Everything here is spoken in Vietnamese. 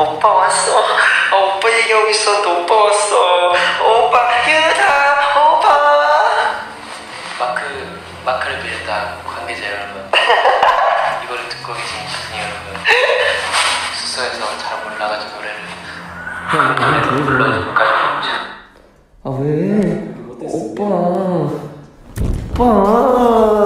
Non posso, oh bellissimo, non posso, oppa, Yuta, oppa. 마크를 빌렸다, 관계자 여러분. 이거를 듣고 계신 시청자 여러분. 숙소에서 잘 몰라가지고 노래를. 형, 너네 돈 불러줄까? 아 왜? 오빠.